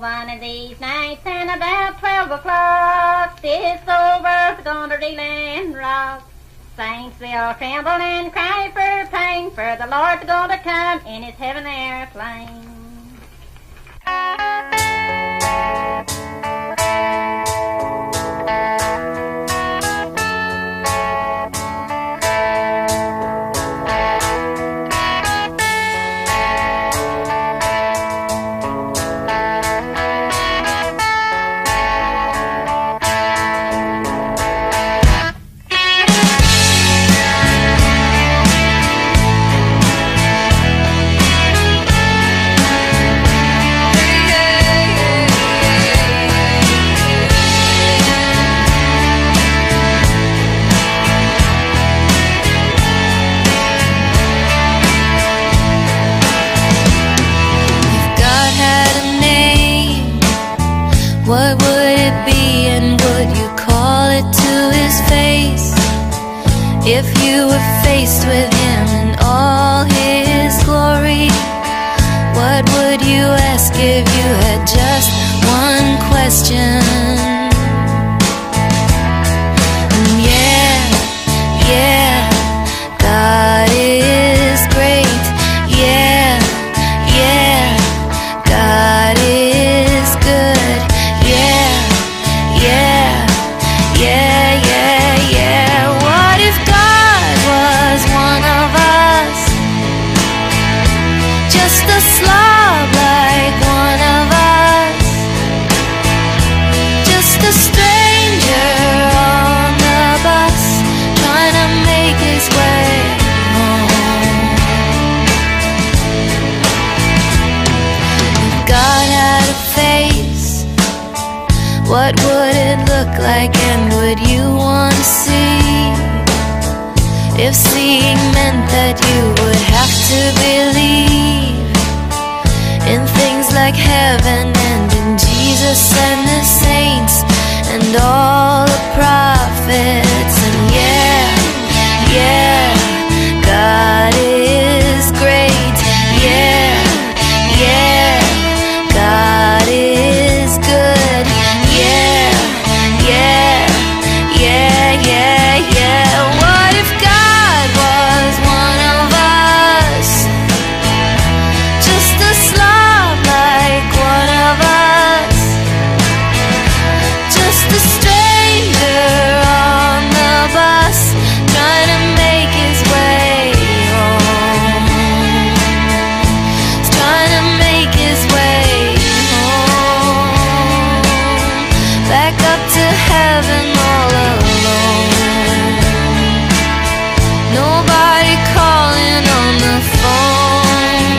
one of these nights, and about 12 o'clock, this old earth's gonna reel and rock. Saints will tremble and cry for pain, for the Lord's gonna come in his heaven airplane. What would it be, and would you call it to his face? If you were faced with him in all his glory, what would you ask if you had just one question? And yeah, God is great. Yeah, God is good. Yeah. What if God was one of us? Just a slob like one of us. Just a stranger on the bus trying to make his way home. If God had a face, what would it look like, and would you want to see? If seeing meant that you would have to believe in things like heaven and in Jesus and the saints and all the prophets. And yeah, God is great. Yeah, God is good. Yeah. What if God was one of us? Just a slob like one of us. Just a stranger on the bus trying to make his way home. He's trying to make his way home, back up to heaven all alone. Nobody calling on the phone,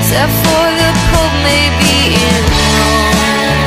except for the Pope maybe in Rome.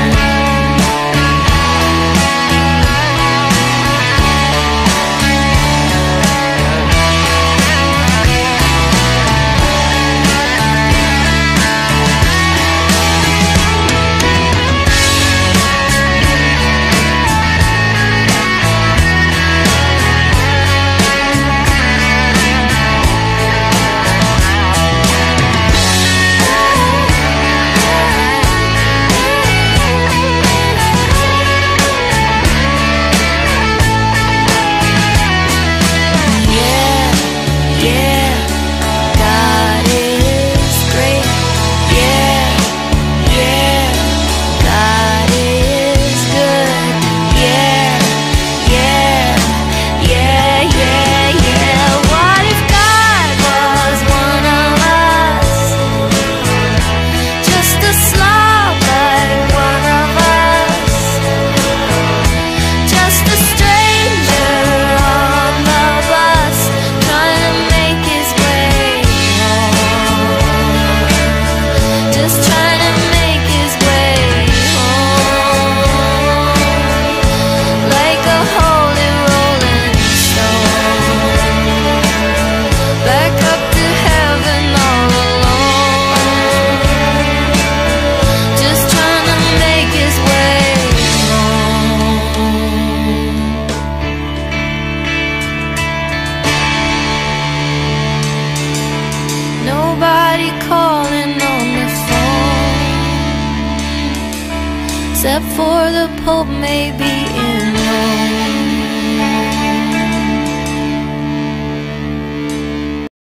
except for the Pope, maybe.